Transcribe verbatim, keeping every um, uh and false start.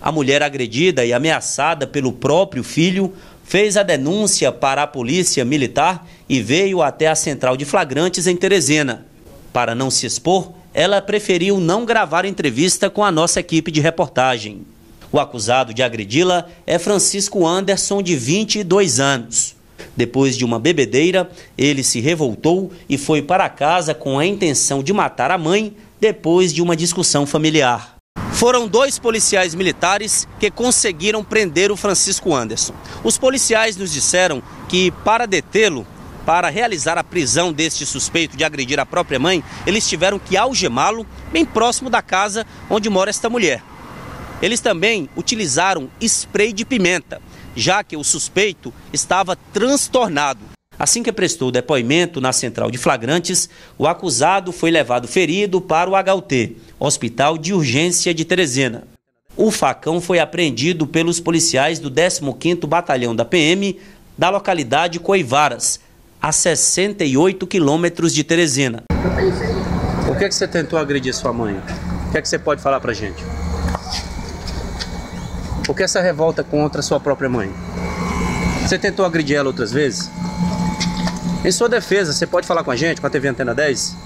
A mulher agredida e ameaçada pelo próprio filho fez a denúncia para a polícia militar e veio até a central de flagrantes em Teresina. Para não se expor, ela preferiu não gravar entrevista com a nossa equipe de reportagem. O acusado de agredi-la é Francisco Anderson, de vinte e dois anos. Depois de uma bebedeira, ele se revoltou e foi para casa com a intenção de matar a mãe depois de uma discussão familiar. Foram dois policiais militares que conseguiram prender o Francisco Anderson. Os policiais nos disseram que, para detê-lo, para realizar a prisão deste suspeito de agredir a própria mãe, eles tiveram que algemá-lo bem próximo da casa onde mora esta mulher. Eles também utilizaram spray de pimenta, já que o suspeito estava transtornado. Assim que prestou depoimento na central de flagrantes, o acusado foi levado ferido para o H U T, Hospital de Urgência de Teresina. O facão foi apreendido pelos policiais do décimo quinto Batalhão da P M da localidade Coivaras, a sessenta e oito quilômetros de Teresina. Por que é que você tentou agredir sua mãe? O que é que você pode falar pra gente? Por que essa revolta contra sua própria mãe? Você tentou agredir ela outras vezes? Em sua defesa, você pode falar com a gente, com a T V Antena dez?